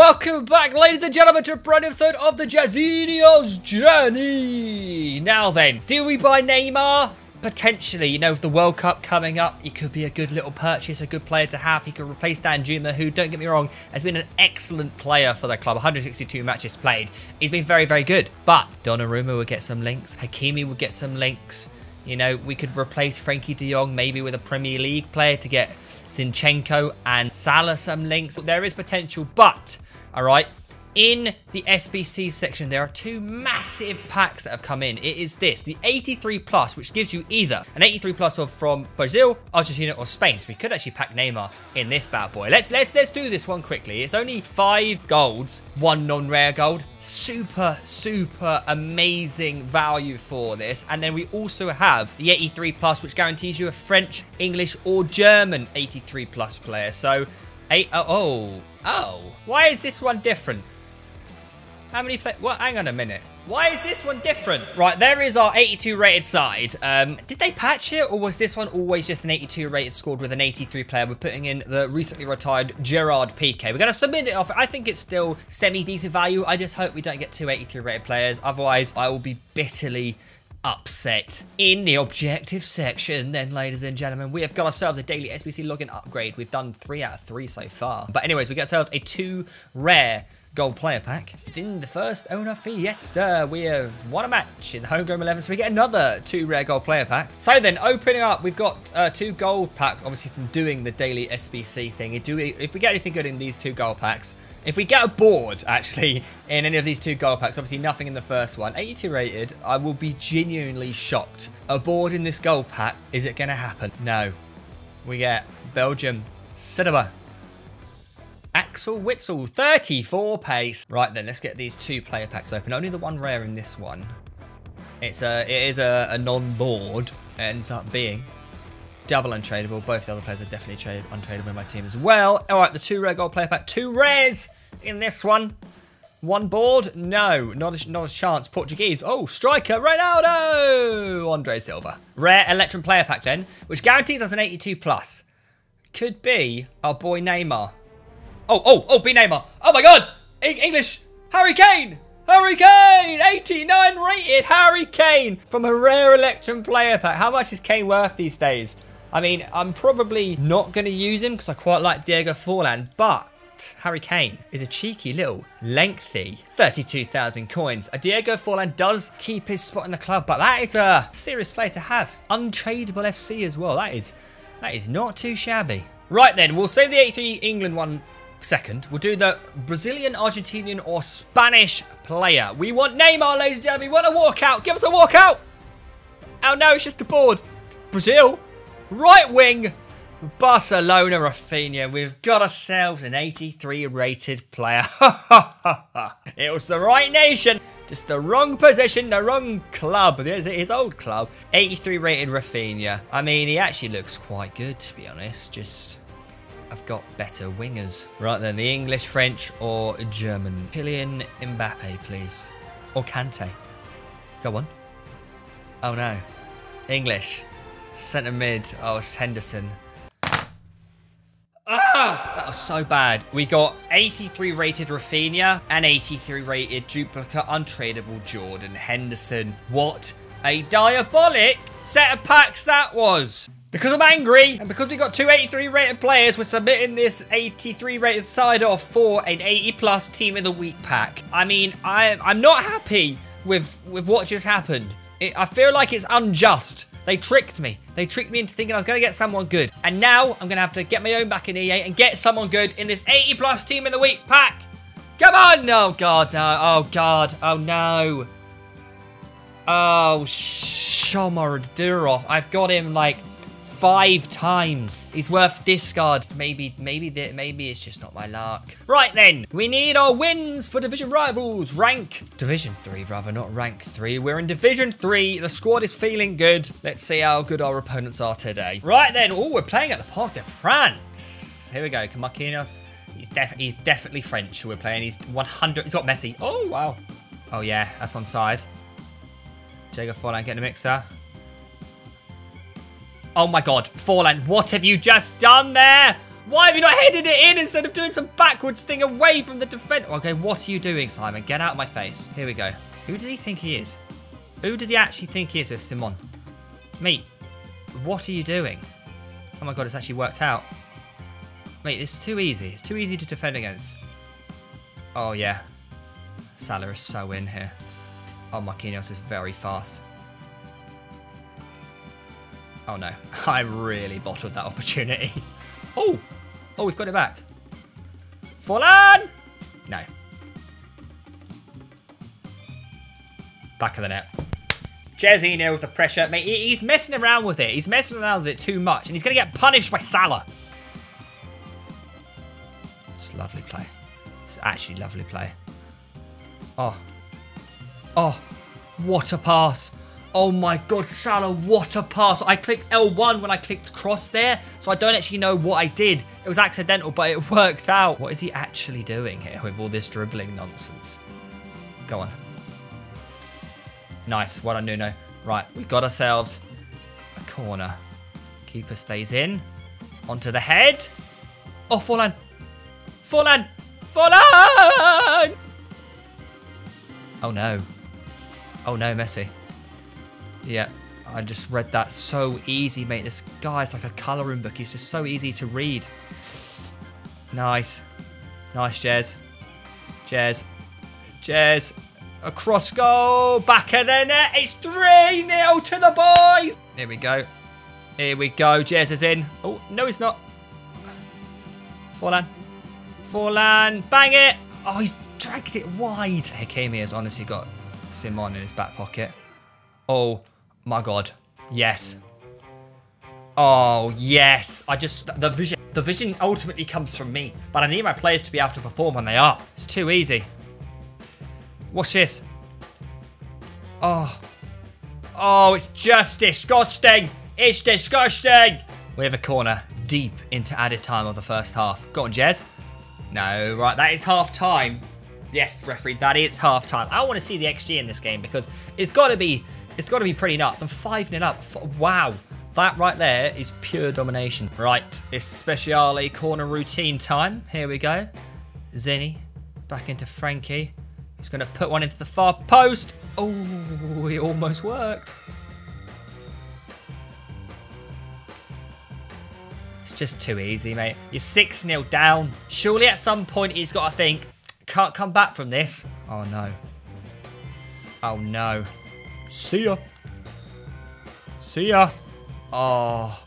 Welcome back, ladies and gentlemen, to a brand new episode of the Jairzinho's Journey. Now then, do we buy Neymar? Potentially, you know, with the World Cup coming up, he could be a good little purchase, a good player to have. He could replace Dan Juma, who, don't get me wrong, has been an excellent player for the club. 162 matches played. He's been very, very good. But Donnarumma would get some links. Hakimi would get some links. You know, we could replace Frankie de Jong maybe with a Premier League player to get Zinchenko and Salah some links. There is potential, but, all right, in the SBC section, there are two massive packs that have come in. It is this, the 83 plus, which gives you either an 83 plus of from Brazil, Argentina, or Spain. So we could actually pack Neymar in this bad boy. Let's do this one quickly. It's only 5 golds, 1 non-rare gold. Super, super amazing value for this. And then we also have the 83 plus, which guarantees you a French, English, or German 83 plus player. So, why is this one different? How many play? What? Hang on a minute. Why is this one different? Right, there is our 82 rated side. Did they patch it, or was this one always just an 82 rated squad with an 83 player? We're putting in the recently retired Gerard Piqué. We're going to submit it off. I think it's still semi-decent value. I just hope we don't get two 83 rated players. Otherwise, I will be bitterly upset. In the objective section then, ladies and gentlemen, we have got ourselves a daily SBC login upgrade. We've done 3 out of 3 so far. But anyways, we got ourselves a 2 rare gold player pack. In the first owner fiesta, we have won a match in the homegrown 11, so we get another 2 rare gold player pack. So then, opening up, we've got 2 gold packs, obviously from doing the daily SBC thing. If we get anything good in these 2 gold packs, if we get a board, actually, in any of these 2 gold packs, obviously nothing in the first one. 82 rated, I will be genuinely shocked. A board in this gold pack, is it going to happen? No. We get Belgium, Cederberg, Axel Witsel, 34 pace. Right then, let's get these 2 player packs open. Only the 1 rare in this one. It is a non-board. Ends up being double untradeable. Both the other players are definitely untradeable in my team as well. All right, the 2 rare gold player pack. 2 rares in this one. 1 board? No, not a chance. Portuguese. Oh, striker, Ronaldo! Andre Silva. Rare Electrum player pack then, which guarantees us an 82 plus. Could be our boy Neymar. Be Neymar. Oh my God, English, Harry Kane, 89 rated Harry Kane from a rare Electrum player pack. How much is Kane worth these days? I mean, I'm probably not gonna use him because I quite like Diego Forlan, but Harry Kane is a cheeky little lengthy 32,000 coins. A Diego Forlan does keep his spot in the club, but that is a serious player to have. Untradeable FC as well, that is not too shabby. Right then, we'll save the 83 England one second. We'll do the Brazilian, Argentinian, or Spanish player. We want Neymar, ladies and gentlemen. We want a walkout. Give us a walkout. Oh no, it's just a board. Brazil, right wing, Barcelona, Rafinha. We've got ourselves an 83 rated player. It was the right nation, just the wrong position, the wrong club. His old club. 83 rated Rafinha. I mean, he actually looks quite good, to be honest. Just, I've got better wingers. Right then, the English, French, or German. Kylian Mbappe, please. Or Kante. Go on. Oh no. English. Centre mid. Oh, it's Henderson. Ah! That was so bad. We got 83 rated Rafinha and 83 rated duplicate untradeable Jordan Henderson. What a diabolic set of packs that was. Because I'm angry, and because we got two 83 rated players, we're submitting this 83 rated side off for an 80 plus team of the week pack. I mean, I'm not happy with what just happened. I feel like it's unjust. They tricked me. They tricked me into thinking I was going to get someone good. And now I'm going to have to get my own back in EA and get someone good in this 80 plus team of the week pack. Come on. Oh God, no. Oh God. Oh no. Oh, Shamar Durov. I've got him like 5 times. He's worth discard. Maybe it's just not my luck. Right then, we need our wins for division rivals. Division 3. We're in division 3. The squad is feeling good. Let's see how good our opponents are today. Right then, oh, we're playing at the Parc de France. Here we go, Marquinhos. He's definitely French. We're playing. He's 100. He's got Messi. Oh wow. Oh yeah, that's onside. Diego Forlan getting a mixer. Oh my God, Forlan, what have you just done there? Why have you not headed it in instead of doing some backwards thing away from the defence? Okay, what are you doing, Simon? Get out of my face. Here we go. Who did he think he is? Who did he actually think he is with Simon? Mate, what are you doing? Oh my god, it's actually worked out. Mate, it's too easy. It's too easy to defend against. Oh yeah. Salah is so in here. Oh, Marquinhos is very fast. Oh no, I really bottled that opportunity. Oh, oh, we've got it back. Forlan! No. Back of the net. Jairzinho with the pressure. Mate, he's messing around with it. He's messing around with it too much. And he's going to get punished by Salah. It's lovely play. It's actually lovely play. Oh. Oh. What a pass. Oh my god, Salah, what a pass. I clicked L1 when I clicked cross there, so I don't actually know what I did. It was accidental, but it worked out. What is he actually doing here with all this dribbling nonsense? Go on. Nice, well done, Nuno. Right, we got ourselves a corner. Keeper stays in. Onto the head. Oh, Forlan. Forlan. Forlan! Oh no. Oh no, Messi. Yeah, I just read that so easy, mate. This guy's like a colouring book. He's just so easy to read. Nice. Nice, Jez. Jez. Jez. A cross goal. Back of the net. It's 3-0 to the boys. Here we go. Here we go. Jez is in. Oh, no, he's not. Forlan. Forlan. Bang it. Oh, he's dragged it wide. Hakimi has honestly got Simon in his back pocket. Oh my god. Yes. Oh yes. I just the vision ultimately comes from me, but I need my players to be able to perform when they are. It's too easy. Watch this. Oh. Oh, it's just disgusting. It's disgusting. We have a corner deep into added time of the first half. Go on, Jez. No, right, that is half time. Yes, referee, that is half time. I want to see the XG in this game because it's got to be pretty nuts. I'm 5-0 up. Wow. That right there is pure domination. Right, it's the Speciale corner routine time. Here we go. Zinni back into Frankie. He's going to put one into the far post. Oh, it almost worked. It's just too easy, mate. You're 6-0 down. Surely at some point he's got to think, can't come back from this. Oh no. Oh no. See ya. See ya. Oh.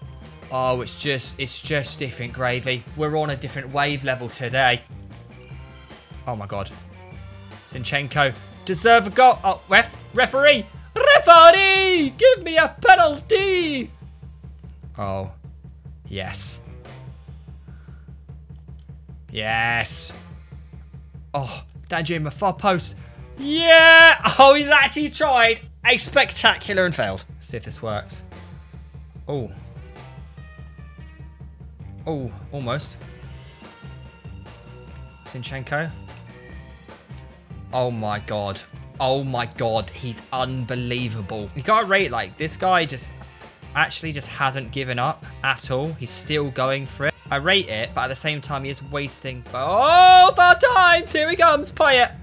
Oh, it's just different gravy. We're on a different wave level today. Oh my god. Zinchenko. Deserve a goal. Oh, referee. Referee! Give me a penalty! Oh. Yes. Yes. Oh, Dan Juma, far post. Yeah! Oh, he's actually tried a spectacular and failed. Let's see if this works. Oh. Oh, almost. Zinchenko. Oh my god. Oh my god, he's unbelievable. You can't rate like this guy just actually just hasn't given up at all. He's still going for it. I rate it, but at the same time, he is wasting. Oh, our times! Here he comes, Payet.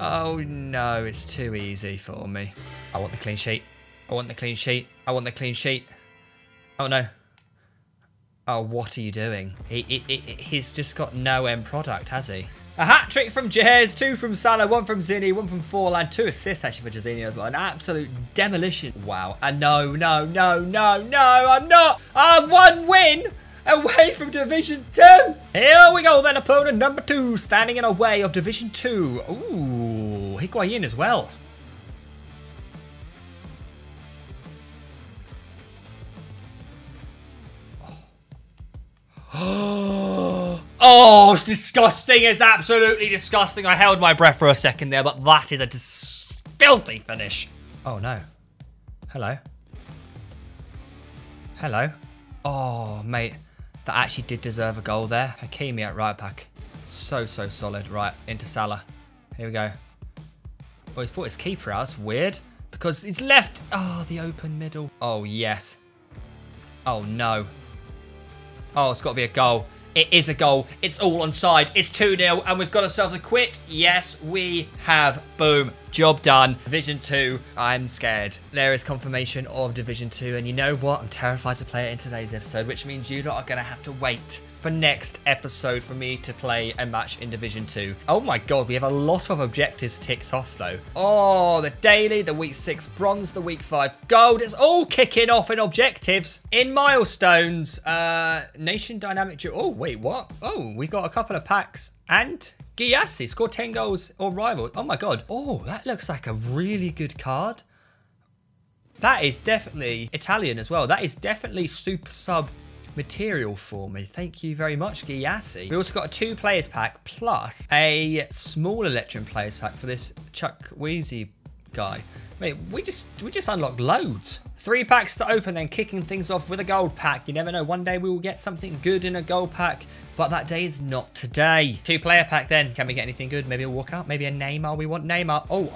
Oh, no, it's too easy for me. I want the clean sheet. I want the clean sheet. I want the clean sheet. Oh, no. Oh, what are you doing? He's just got no end product, has he? A hat-trick from Jez, 2 from Salah, 1 from Zinni, 1 from Forlan, 2 assists actually for Jairzinho as well. An absolute demolition. Wow. And no, no, no, no, no, I'm not. I'm one win away from Division 2. Here we go then, opponent number 2, standing in our way of Division 2. Ooh, Higuain as well. Oh, oh, it's disgusting. It's absolutely disgusting. I held my breath for a second there, but that is a filthy finish. Oh, no. Hello. Hello. Oh, mate. That actually did deserve a goal there. Hakimi at right back. So solid. Right, into Salah. Here we go. Oh, he's brought his keeper out. It's weird. Because he's left. Oh, the open middle. Oh, yes. Oh, no. Oh, it's got to be a goal. It is a goal. It's all onside. It's 2-0 and we've got ourselves a quit. Yes, we have. Boom. Job done. Division 2. I'm scared. There is confirmation of Division 2. And you know what? I'm terrified to play it in today's episode, which means you lot are going to have to wait for next episode for me to play a match in Division 2. Oh my god, we have a lot of objectives ticked off though. Oh, the daily, the week 6 bronze, the week 5 gold. It's all kicking off in objectives, in milestones. Nation Dynamic Duo. Oh, wait, what? Oh, we got a couple of packs. And Ghiassi scored 10 goals or rivals. Oh my god. Oh, that looks like a really good card. That is definitely Italian as well. That is definitely super sub material for me. Thank you very much, Ghiassi. We also got a 2 players pack plus a small Electrum players pack for this Chuck Wheezy guy. Mate, we just unlocked loads. 3 packs to open, then kicking things off with a gold pack. You never know, one day we will get something good in a gold pack, but that day is not today. 2 player pack then. Can we get anything good? Maybe a walkout, maybe a Neymar. We want Neymar. Oh,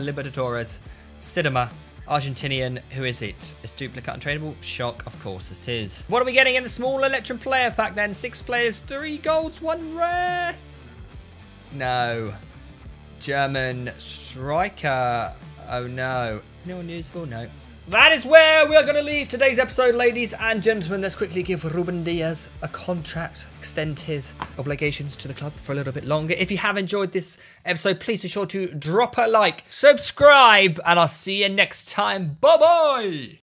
Libertadores. Cinema. Argentinian, who is it? It's duplicate untradeable. Shock, of course it is. What are we getting in the small Electrum player pack then? 6 players, 3 golds, 1 rare. No. German striker. Oh no. Anyone usable? No. That is where we are going to leave today's episode, ladies and gentlemen. Let's quickly give Ruben Diaz a contract, extend his obligations to the club for a little bit longer. If you have enjoyed this episode, please be sure to drop a like, subscribe, and I'll see you next time. Bye-bye!